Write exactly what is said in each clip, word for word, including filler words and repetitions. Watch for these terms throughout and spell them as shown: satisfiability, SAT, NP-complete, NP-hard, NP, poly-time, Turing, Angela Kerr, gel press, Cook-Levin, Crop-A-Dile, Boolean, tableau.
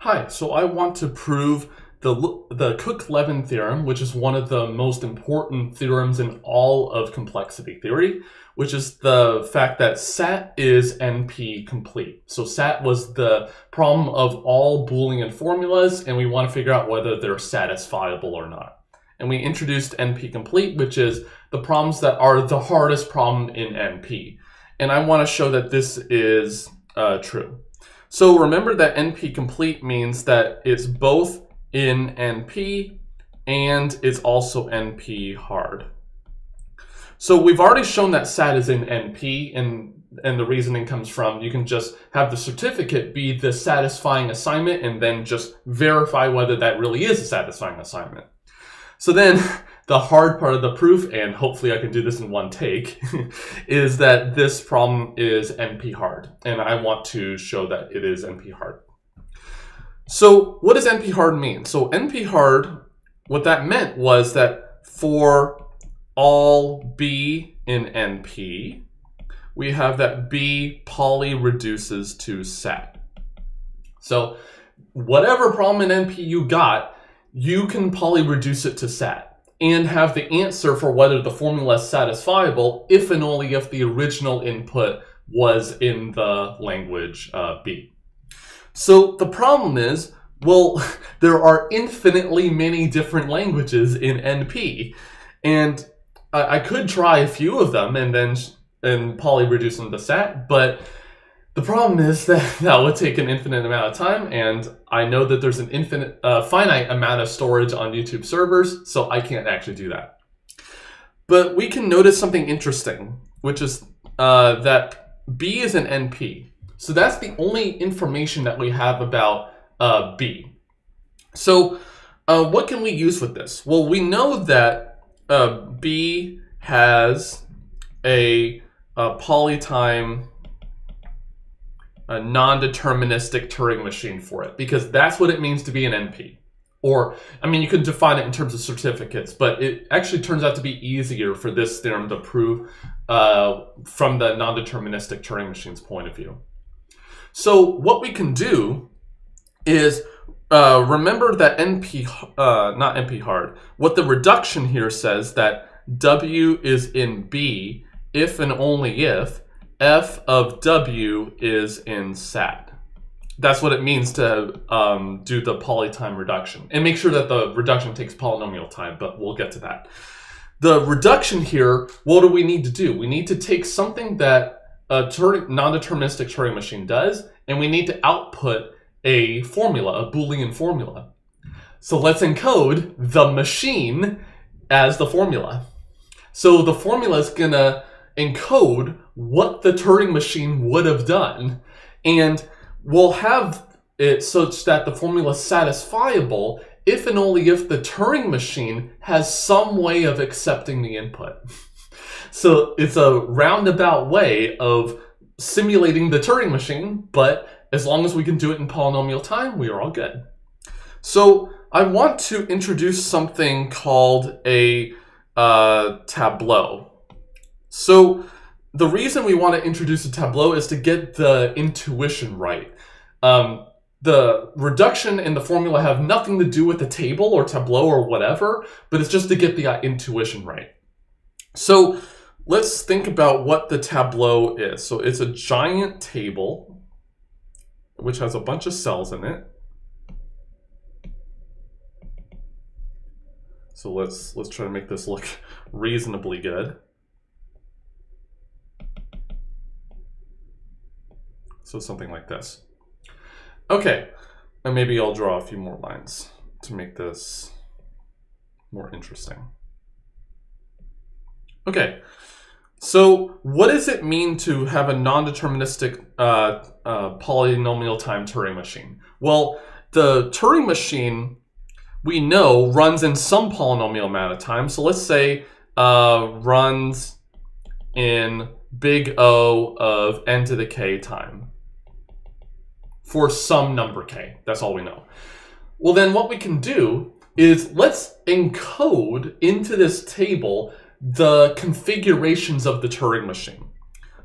Hi, so I want to prove the, the Cook-Levin theorem, which is one of the most important theorems in all of complexity theory, which is the fact that S A T is N P-complete. So S A T was the problem of all Boolean formulas, and we want to figure out whether they're satisfiable or not. And we introduced N P-complete, which is the problems that are the hardest problem in N P. And I want to show that this is uh, true. So remember that N P-complete means that it's both in N P and it's also N P-hard. So we've already shown that S A T is in N P, and, and the reasoning comes from you can just have the certificate be the satisfying assignment and then just verify whether that really is a satisfying assignment. So then the hard part of the proof, and hopefully I can do this in one take, is that this problem is N P-hard, and I want to show that it is N P-hard. So what does N P-hard mean? So N P-hard, what that meant was that for all B in N P, we have that B poly reduces to S A T. So whatever problem in N P you got, you can poly reduce it to S A T and have the answer for whether the formula is satisfiable if and only if the original input was in the language uh, B. So the problem is, well, there are infinitely many different languages in N P, and I could try a few of them and then and poly reduce them to S A T, but the problem is that that would take an infinite amount of time, and I know that there's an infinite, uh, finite amount of storage on YouTube servers, so I can't actually do that. But we can notice something interesting, which is uh, that B is an N P. So that's the only information that we have about uh, B. So uh, what can we use with this? Well, we know that Uh, B has a, a polytime, a non-deterministic Turing machine for it, because that's what it means to be an N P. Or, I mean, you could define it in terms of certificates, but it actually turns out to be easier for this theorem to prove uh, from the non-deterministic Turing machine's point of view. So what we can do is Uh, remember that N P, uh, not N P-hard, what the reduction here says that W is in B if and only if F of W is in S A T. That's what it means to um, do the polytime reduction. And make sure that the reduction takes polynomial time, but we'll get to that. The reduction here, what do we need to do? We need to take something that a non-deterministic Turing machine does, and we need to output a formula, a Boolean formula. So let's encode the machine as the formula. So the formula is gonna encode what the Turing machine would have done, and we'll have it such that the formula is satisfiable if and only if the Turing machine has some way of accepting the input. So it's a roundabout way of simulating the Turing machine, but as long as we can do it in polynomial time, we are all good. So I want to introduce something called a uh, tableau. So the reason we want to introduce a tableau is to get the intuition right. Um, the reduction and the formula have nothing to do with the table or tableau or whatever, but it's just to get the uh, intuition right. So let's think about what the tableau is. So it's a giant table which has a bunch of cells in it. So let's let's try to make this look reasonably good. So something like this. Okay, and maybe I'll draw a few more lines to make this more interesting. Okay, so what does it mean to have a non-deterministic uh, Uh, polynomial time Turing machine? Well, the Turing machine we know runs in some polynomial amount of time. So let's say uh, runs in big O of n to the k time for some number k. That's all we know. Well, then what we can do is let's encode into this table the configurations of the Turing machine.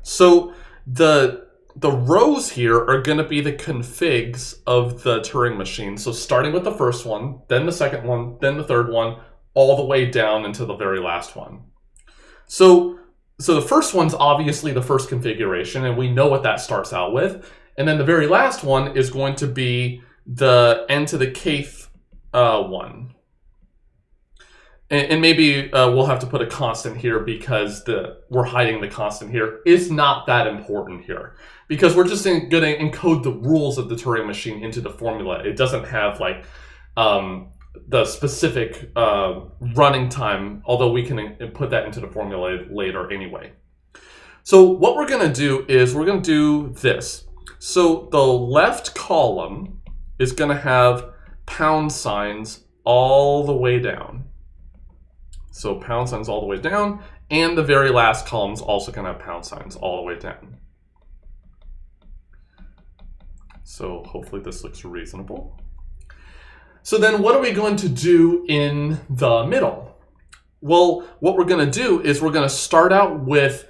So the the rows here are going to be the configs of the Turing machine. So starting with the first one, then the second one, then the third one, all the way down into the very last one. So, so the first one's obviously the first configuration, and we know what that starts out with. And then the very last one is going to be the n to the kth uh, one. And, and maybe uh, we'll have to put a constant here because the, we're hiding the constant here. It's not that important here because we're just going to encode the rules of the Turing machine into the formula. It doesn't have like um, the specific uh, running time, although we can put that into the formula later anyway. So what we're going to do is we're going to do this. So the left column is going to have pound signs all the way down. So pound signs all the way down, and the very last column is also going to have pound signs all the way down. So hopefully this looks reasonable. So then what are we going to do in the middle? Well, what we're going to do is we're going to start out with...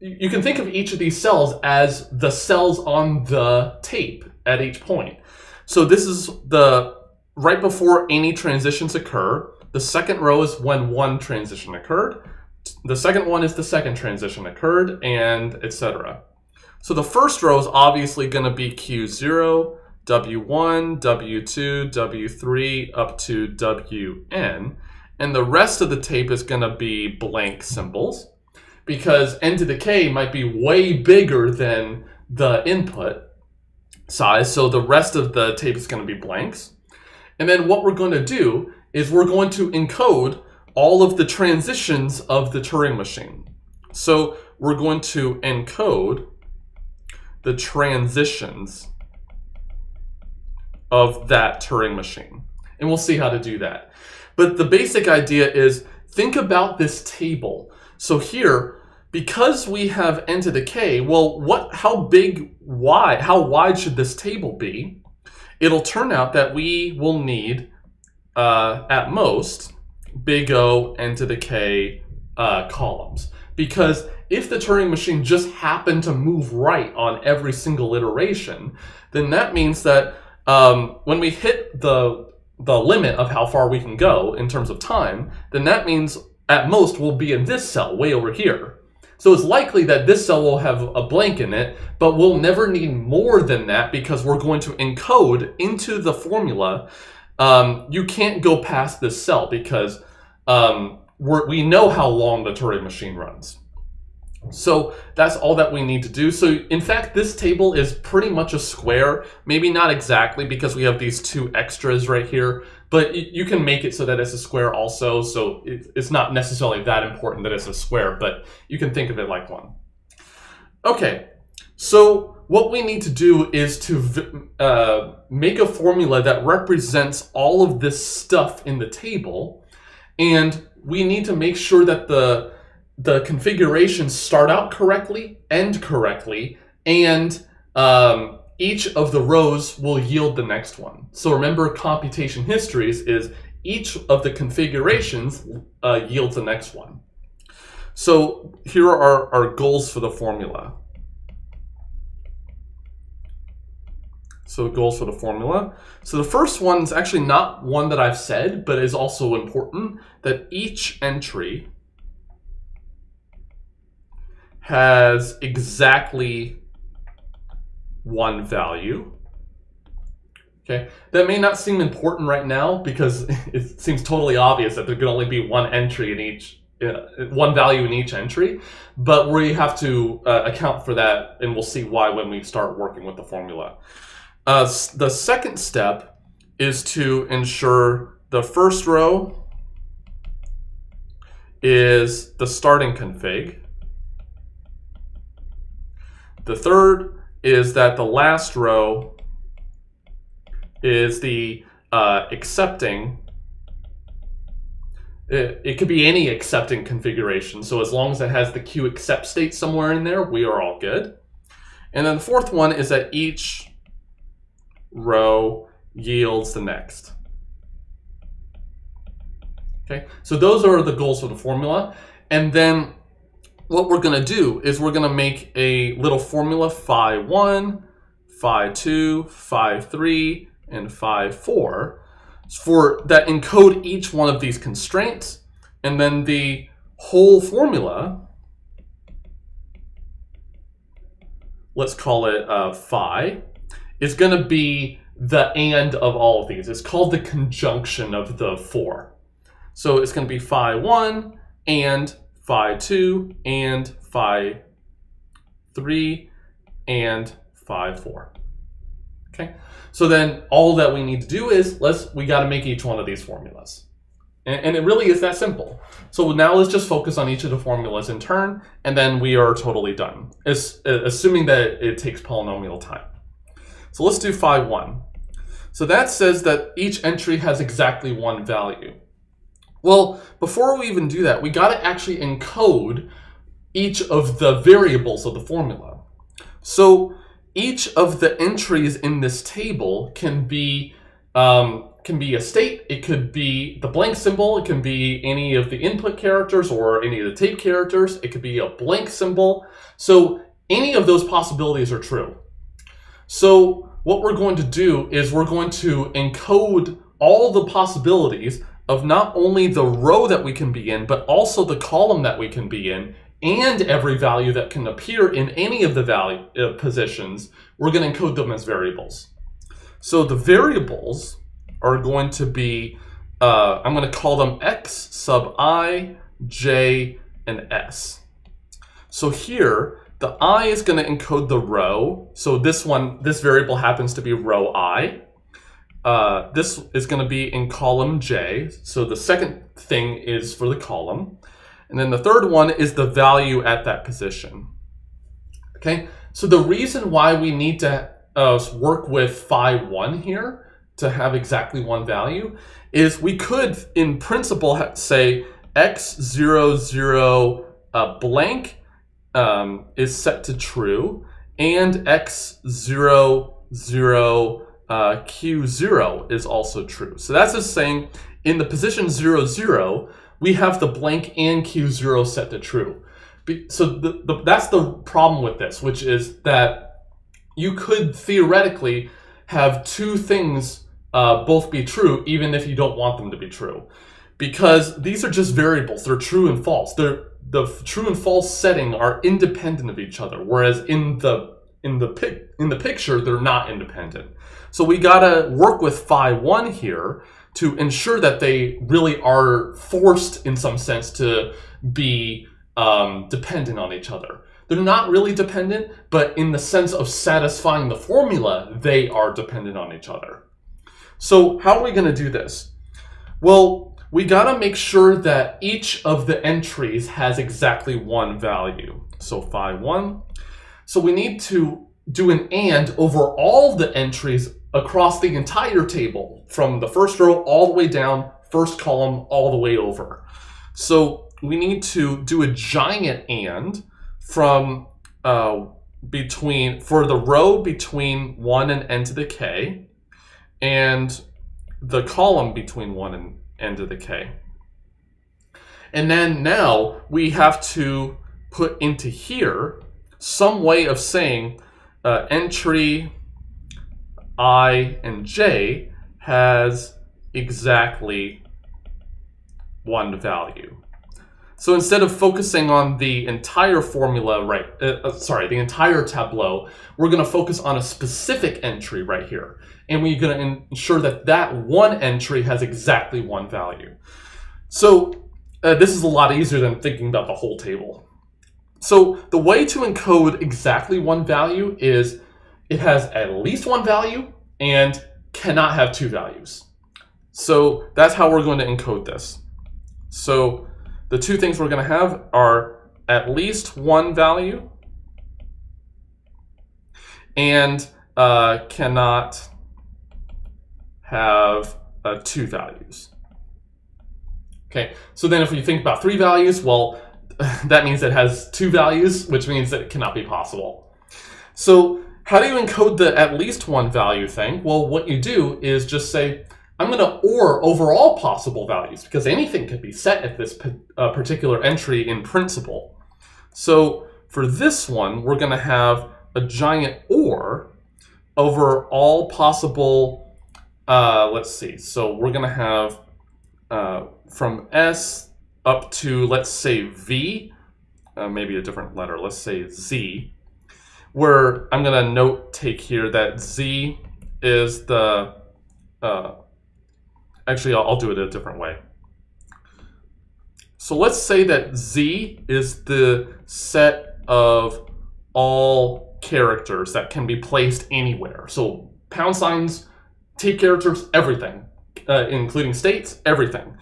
You can think of each of these cells as the cells on the tape at each point. So this is the right before any transitions occur. The second row is when one transition occurred. The second one is the second transition occurred, and et cetera. So the first row is obviously going to be Q zero, W one, W two, W three, up to W N. And the rest of the tape is going to be blank symbols, because n to the k might be way bigger than the input size, so the rest of the tape is going to be blanks. And then what we're going to do is we're going to encode all of the transitions of the Turing machine. So we're going to encode the transitions of that Turing machine. And we'll see how to do that. But the basic idea is think about this table. So here, because we have n to the k, well, what, how big, wide, how wide should this table be? It'll turn out that we will need, uh, at most, big O n to the k uh, columns. Because if the Turing machine just happened to move right on every single iteration, then that means that um, when we hit the, the limit of how far we can go in terms of time, then that means at most will be in this cell way over here. So it's likely that this cell will have a blank in it, but we'll never need more than that because we're going to encode into the formula. Um, you can't go past this cell because um, we're, we know how long the Turing machine runs. So that's all that we need to do. So in fact, this table is pretty much a square, maybe not exactly because we have these two extras right here, but you can make it so that it's a square also, so it's not necessarily that important that it's a square, but you can think of it like one. Okay, so what we need to do is to uh, make a formula that represents all of this stuff in the table, and we need to make sure that the, the configurations start out correctly, end correctly, and um, each of the rows will yield the next one. So remember, computation histories is each of the configurations uh, yields the next one. So here are our goals for the formula. So goals for the formula. So the first one is actually not one that I've said, but is also important, that each entry has exactly one value. Okay, that may not seem important right now because it seems totally obvious that there could only be one entry in each, uh, one value in each entry, but we have to uh, account for that, and we'll see why when we start working with the formula. Uh, the second step is to ensure the first row is the starting config. The third is that the last row is the uh, accepting. It, it could be any accepting configuration, so as long as it has the Q accept state somewhere in there, we are all good. And then the fourth one is that each row yields the next. Okay, so those are the goals for the formula. And then what we're gonna do is we're gonna make a little formula, phi one, phi two, phi three, and phi four, for that encode each one of these constraints, and then the whole formula, let's call it uh, phi, is gonna be the and of all of these. It's called the conjunction of the four. So it's gonna be phi one and phi two and phi three and phi four. Okay, so then all that we need to do is let's we got to make each one of these formulas, and, and it really is that simple. So now let's just focus on each of the formulas in turn, and then we are totally done, as, assuming that it takes polynomial time. So let's do phi one. So that says that each entry has exactly one value. Well, before we even do that, we got to actually encode each of the variables of the formula. So each of the entries in this table can be um, can be a state, it could be the blank symbol, it can be any of the input characters or any of the tape characters, it could be a blank symbol. So any of those possibilities are true. So what we're going to do is we're going to encode all the possibilities of not only the row that we can be in, but also the column that we can be in, and every value that can appear in any of the value uh, positions. We're going to encode them as variables. So the variables are going to be, uh, I'm going to call them x sub I, j, and s. So here, the I is going to encode the row. So this one, this variable happens to be row I. Uh, this is going to be in column j. So the second thing is for the column. And then the third one is the value at that position. Okay, so the reason why we need to uh, work with phi one here to have exactly one value is we could, in principle, say x zero zero uh, blank um, is set to true, and x zero zero uh, q zero is also true. So that's just saying in the position zero zero, we have the blank and q zero set to true. So the, the, that's the problem with this, which is that you could theoretically have two things uh, both be true, even if you don't want them to be true. Because these are just variables, they're true and false. They're, the true and false setting are independent of each other, whereas in the, in the, pic, in the picture, they're not independent. So we gotta work with phi one here to ensure that they really are forced in some sense to be um, dependent on each other. They're not really dependent, but in the sense of satisfying the formula, they are dependent on each other. So how are we gonna do this? Well, we gotta make sure that each of the entries has exactly one value. So phi one. So we need to do an and over all the entries across the entire table, from the first row all the way down, first column all the way over. So we need to do a giant and from uh, between, for the row between one and n to the k, and the column between one and n to the k. And then now we have to put into here some way of saying uh, entry I and j has exactly one value. So instead of focusing on the entire formula, right, uh, sorry, the entire tableau, we're going to focus on a specific entry right here. And we're going to ensure that that one entry has exactly one value. So uh, this is a lot easier than thinking about the whole table. So the way to encode exactly one value is it has at least one value and cannot have two values. So that's how we're going to encode this. So the two things we're going to have are at least one value and uh, cannot have uh, two values. Okay, so then if you think about three values, well, that means it has two values, which means that it cannot be possible. So how do you encode the at least one value thing? Well, what you do is just say, I'm going to or over all possible values, because anything could be set at this uh, particular entry in principle. So for this one, we're going to have a giant or over all possible, uh, let's see, so we're going to have uh, from S up to, let's say, V, uh, maybe a different letter, let's say Z, where I'm going to note take here that Z is the, uh, actually I'll, I'll do it a different way. So let's say that Z is the set of all characters that can be placed anywhere. So pound signs, take characters, everything, uh, including states, everything.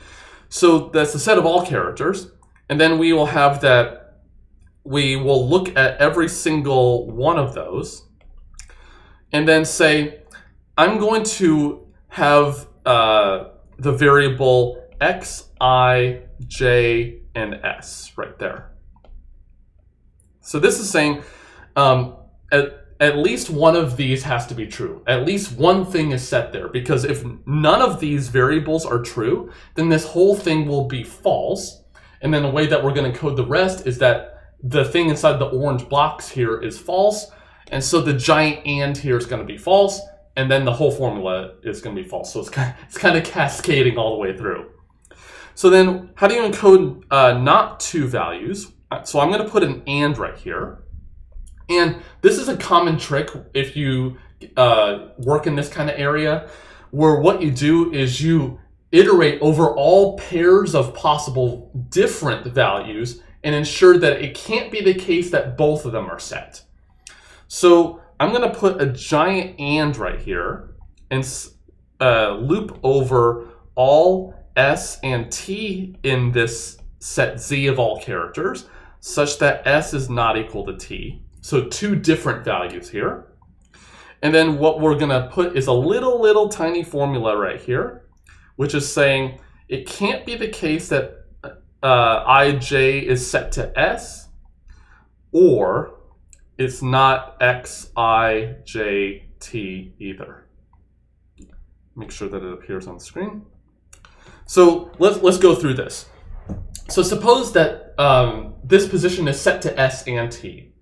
So that's the set of all characters. And then we will have that, we will look at every single one of those and then say, I'm going to have uh, the variable X, I, J, and S right there. So this is saying um, at, at least one of these has to be true. At least one thing is set there, because if none of these variables are true, then this whole thing will be false. And then the way that we're going to code the rest is that the thing inside the orange box here is false. And so the giant and here is going to be false. And then the whole formula is going to be false. So it's kind of, it's kind of cascading all the way through. So then how do you encode uh, not two values? So I'm going to put an and right here. And this is a common trick if you uh, work in this kind of area, where what you do is you iterate over all pairs of possible different values and ensure that it can't be the case that both of them are set. So I'm going to put a giant and right here and uh, loop over all S and T in this set Z of all characters, such that S is not equal to T. So two different values here. And then what we're going to put is a little, little tiny formula right here, which is saying it can't be the case that uh, I J is set to S, or it's not X I J T either. Make sure that it appears on the screen. So let's, let's go through this. So suppose that um, this position is set to S and T.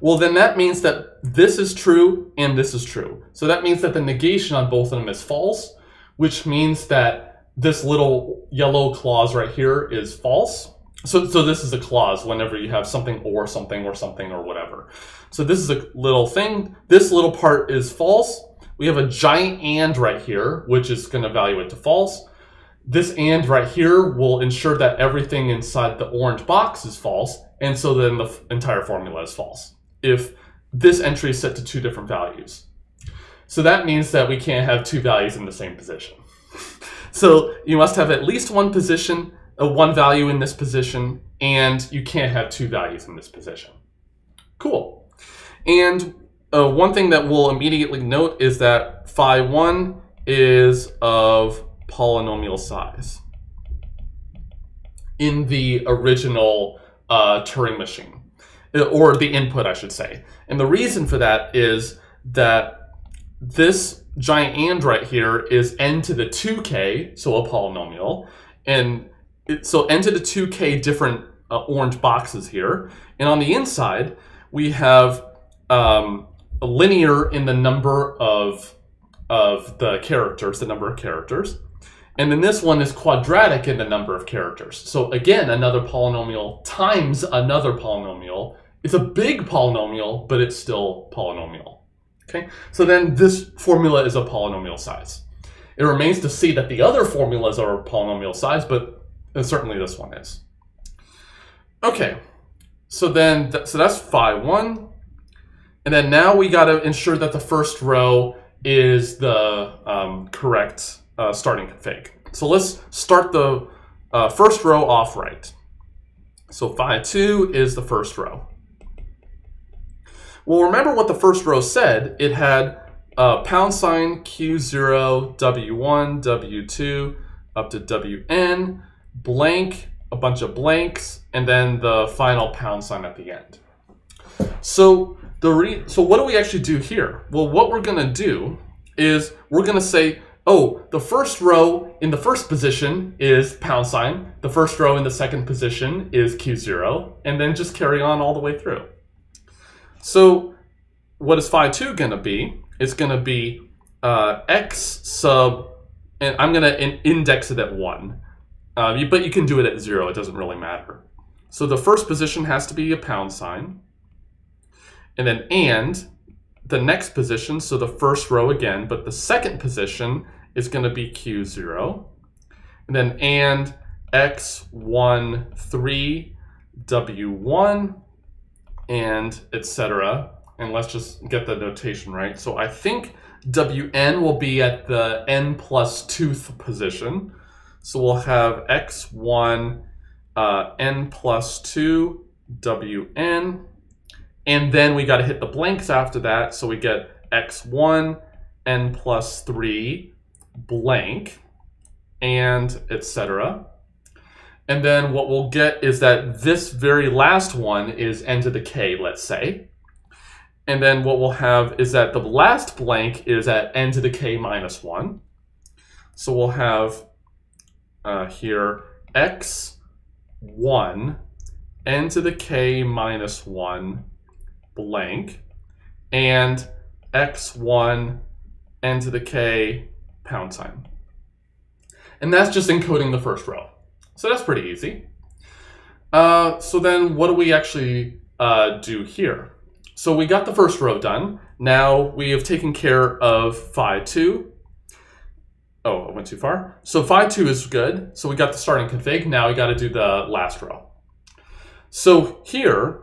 Well, then that means that this is true and this is true. So that means that the negation on both of them is false, which means that this little yellow clause right here is false. So, so this is a clause whenever you have something or something or something or whatever. So this is a little thing. This little part is false. We have a giant and right here, which is going to value it to false. This and right here will ensure that everything inside the orange box is false. And so then the entire formula is false if this entry is set to two different values. So that means that we can't have two values in the same position. So you must have at least one position, uh, one value in this position, and you can't have two values in this position. Cool. And uh, one thing that we'll immediately note is that phi one is of polynomial size in the original uh, Turing machine. Or the input, I should say. And the reason for that is that this giant and right here is n to the two k, so a polynomial. And it, so n to the two k different uh, orange boxes here. And on the inside, we have um, a linear in the number of, of the characters, the number of characters. And then this one is quadratic in the number of characters. So again, another polynomial times another polynomial. It's a big polynomial, but it's still polynomial. Okay, so then this formula is a polynomial size. It remains to see that the other formulas are polynomial size, but certainly this one is. Okay, so then th so that's phi one. And then now we got to ensure that the first row is the um, correct uh, starting config. So let's start the uh, first row off right. So phi two is the first row. Well, remember what the first row said. It had uh, pound sign Q zero, W one, W two, up to W N, blank, a bunch of blanks, and then the final pound sign at the end. So, the re so what do we actually do here? Well, what we're going to do is we're going to say oh, the first row in the first position is pound sign, the first row in the second position is Q zero, and then just carry on all the way through. So what is phi two gonna be? It's gonna be uh, x sub, and I'm gonna in index it at one, uh, you, but you can do it at zero, it doesn't really matter. So the first position has to be a pound sign, and then and, the next position, so the first row again, but the second position is going to be Q zero. And then and x one three w one and et cetera. And let's just get the notation right. So I think wn will be at the n plus twoth position. So we'll have x one uh, n plus two wn. And then we got to hit the blanks after that, so we get x one, n plus three, blank, and et cetera. And then what we'll get is that this very last one is n to the k, let's say. And then what we'll have is that the last blank is at n to the k minus one. So we'll have uh, here x one, n to the k minus one, blank, and x one n to the k pound sign. And that's just encoding the first row. So that's pretty easy. Uh, so then what do we actually uh, do here? So we got the first row done. Now we have taken care of phi two. Oh, I went too far. So phi two is good. So we got the starting config. Now we got to do the last row. So here,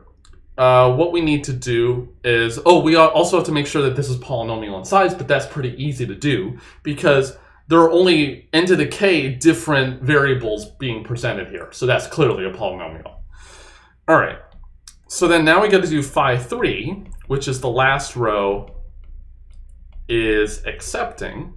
Uh, what we need to do is, oh, we also have to make sure that this is polynomial in size, but that's pretty easy to do because there are only n to the k different variables being presented here. So that's clearly a polynomial. All right, so then now we got to do phi three, which is the last row is accepting.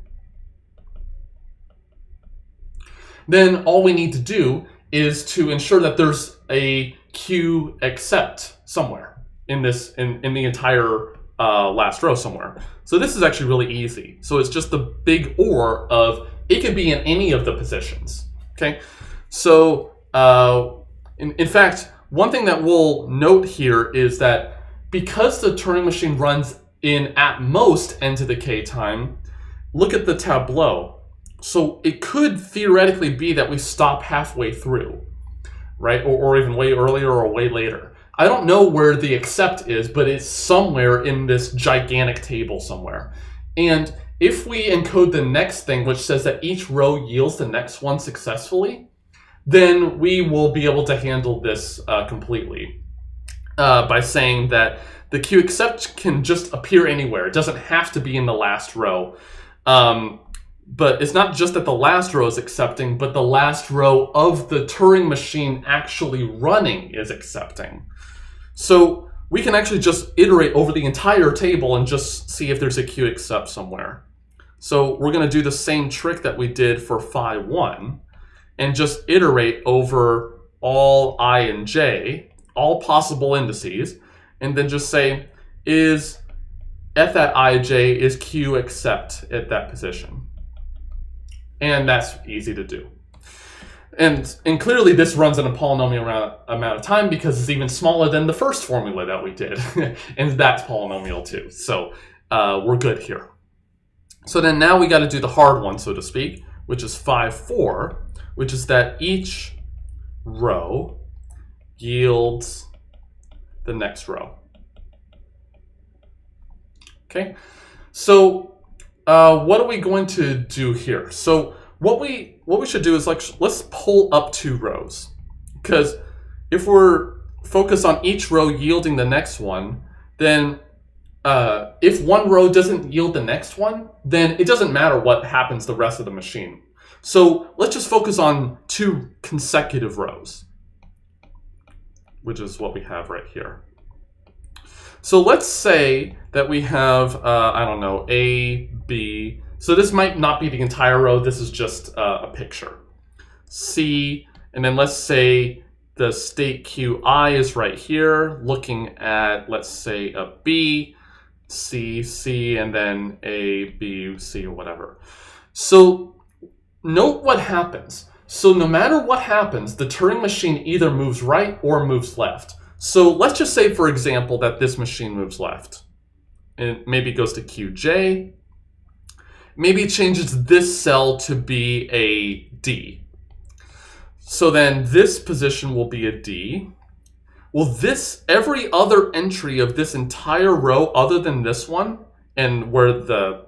Then all we need to do is to ensure that there's a Q accept somewhere in this in, in the entire uh, last row somewhere. So this is actually really easy. So it's just the big or of it could be in any of the positions. Okay. So uh, in, in fact, one thing that we'll note here is that because the Turing machine runs in at most n to the k time, look at the tableau. So it could theoretically be that we stop halfway through, right? Or, or even way earlier or way later. I don't know where the accept is, but it's somewhere in this gigantic table somewhere. And if we encode the next thing, which says that each row yields the next one successfully, then we will be able to handle this uh, completely uh, by saying that the Q accept can just appear anywhere. It doesn't have to be in the last row. Um, But it's not just that the last row is accepting, but the last row of the Turing machine actually running is accepting. So we can actually just iterate over the entire table and just see if there's a Q accept somewhere. So we're going to do the same trick that we did for phi one and just iterate over all I and j, all possible indices, and then just say, is f at ij, is Q accept at that position? And that's easy to do. And, and clearly this runs in a polynomial amount of time because it's even smaller than the first formula that we did. And that's polynomial too. So uh, we're good here. So then now we got to do the hard one, so to speak, which is phi four, which is that each row yields the next row. Okay, so Uh, what are we going to do here? So what we what we should do is, like, let's pull up two rows, because if we're focused on each row yielding the next one, then uh, if one row doesn't yield the next one, then it doesn't matter what happens the rest of the machine. So let's just focus on two consecutive rows, which is what we have right here. So let's say that we have, uh, I don't know, A, B. So this might not be the entire row. This is just uh, a picture. C, and then let's say the state Qi is right here, looking at, let's say, a B, C, C, and then A, B, C, or whatever. So note what happens. So no matter what happens, the Turing machine either moves right or moves left. So let's just say, for example, that this machine moves left. And maybe it goes to Q J. Maybe it changes this cell to be a D. So then this position will be a D. Well, this, every other entry of this entire row other than this one, and where the,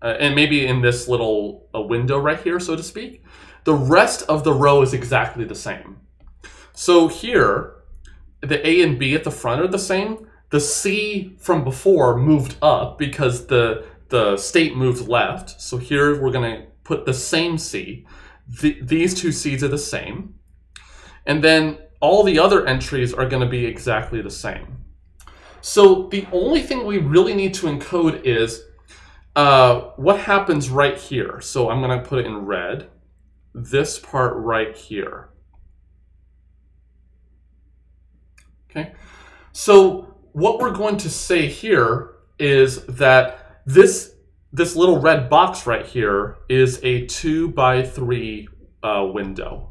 uh, and maybe in this little uh, window right here, so to speak, the rest of the row is exactly the same. So here, the A and B at the front are the same. The C from before moved up because the, the state moved left. So here we're gonna put the same C. The, these two C's are the same. And then all the other entries are going to be exactly the same. So the only thing we really need to encode is uh, what happens right here. So I'm going to put it in red, this part right here. Okay. So what we're going to say here is that this, this little red box right here is a two by three uh, window.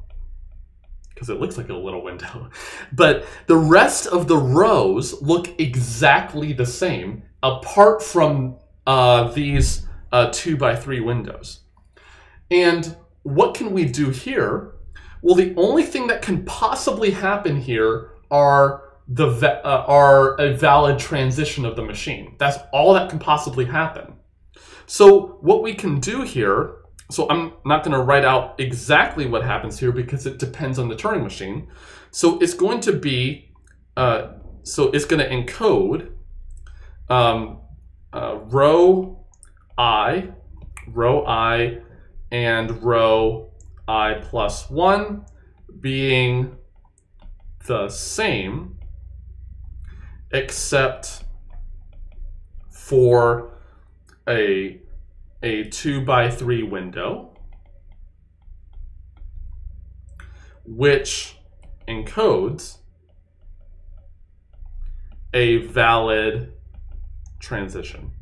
Because it looks like a little window. But the rest of the rows look exactly the same, apart from uh, these uh, two by three windows. And what can we do here? Well, the only thing that can possibly happen here are the uh, are a valid transition of the machine. That's all that can possibly happen. So what we can do here, so I'm not going to write out exactly what happens here because it depends on the Turing machine. So it's going to be, uh, so it's going to encode um, uh, row I, row I, and row I plus one being the same, except for a a two by three window, which encodes a valid transition.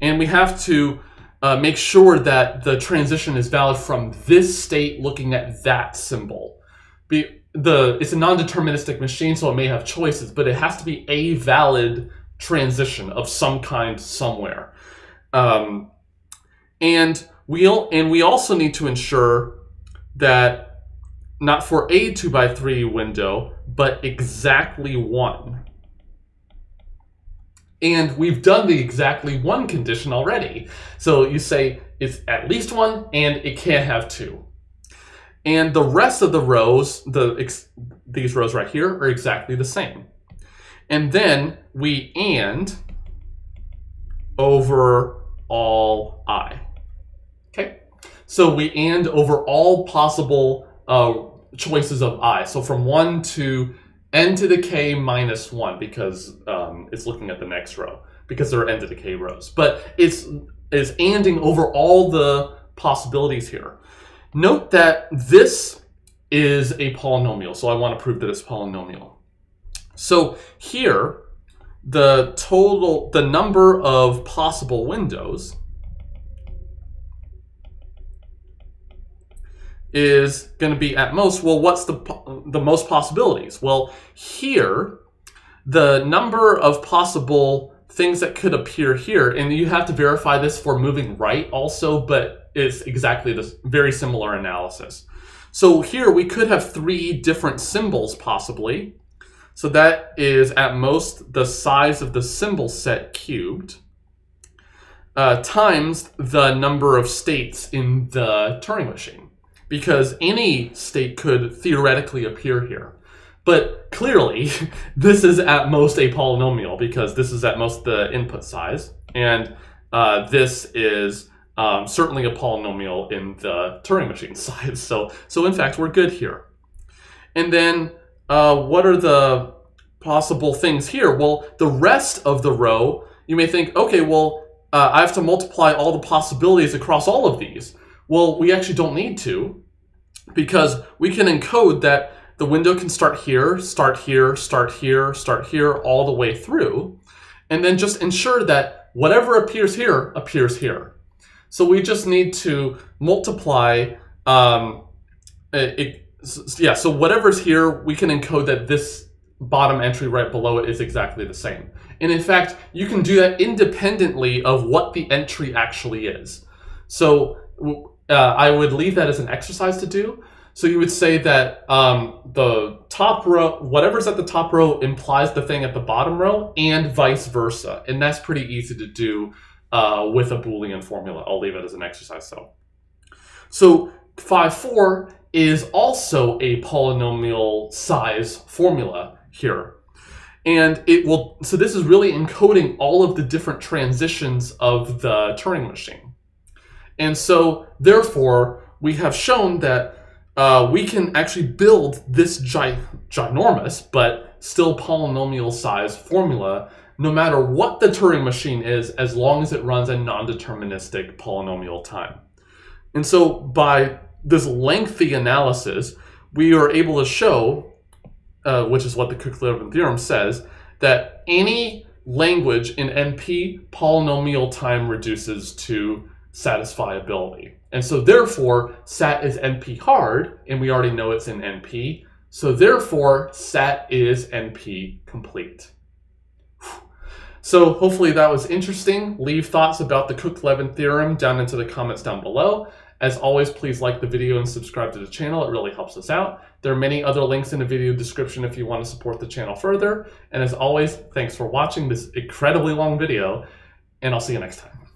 And we have to uh, make sure that the transition is valid from this state looking at that symbol. Be the, it's a non-deterministic machine, so it may have choices, but it has to be a valid transition of some kind somewhere. Um, and we'll, and we also need to ensure that not for a two by three window, but exactly one. And we've done the exactly one condition already. So you say it's at least one and it can't have two. And the rest of the rows, the, ex, these rows right here are exactly the same. And then we and over all I. Okay, so we and over all possible uh, choices of I. So from one to n to the k minus one, because um, it's looking at the next row, because there are n to the k rows. But it's, it's anding over all the possibilities here. Note that this is a polynomial, so I want to prove that it's polynomial. So here, the total, the number of possible windows is going to be at most, well, what's the, the most possibilities? Well, here, the number of possible things that could appear here, and you have to verify this for moving right also, but it's exactly this very similar analysis. So here we could have three different symbols possibly. So that is at most the size of the symbol set cubed uh, times the number of states in the Turing machine, because any state could theoretically appear here. But clearly, this is at most a polynomial because this is at most the input size, and uh, this is um, certainly a polynomial in the Turing machine size. So, so in fact, we're good here. And then Uh, what are the possible things here? Well, the rest of the row, you may think, okay, well, uh, I have to multiply all the possibilities across all of these. Well, we actually don't need to, because we can encode that the window can start here, start here, start here, start here, all the way through, and then just ensure that whatever appears here appears here. So we just need to multiply, um, it, yeah, so whatever's here, we can encode that this bottom entry right below it is exactly the same. And in fact, you can do that independently of what the entry actually is. So uh, I would leave that as an exercise to do. So you would say that um, the top row, whatever's at the top row implies the thing at the bottom row and vice versa. And that's pretty easy to do uh, with a Boolean formula. I'll leave it as an exercise though. So five four is also a polynomial size formula here. And it will, so this is really encoding all of the different transitions of the Turing machine. And so therefore we have shown that Uh, we can actually build this gi ginormous, but still polynomial size formula, no matter what the Turing machine is, as long as it runs a non-deterministic polynomial time. And so by this lengthy analysis, we are able to show, uh, which is what the Cook-Levin theorem says, that any language in N P polynomial time reduces to satisfiability. And so therefore, S A T is N P hard, and we already know it's in N P. So therefore, S A T is N P complete. So hopefully that was interesting. Leave thoughts about the Cook-Levin theorem down into the comments down below. As always, please like the video and subscribe to the channel. It really helps us out. There are many other links in the video description if you want to support the channel further. And as always, thanks for watching this incredibly long video, and I'll see you next time.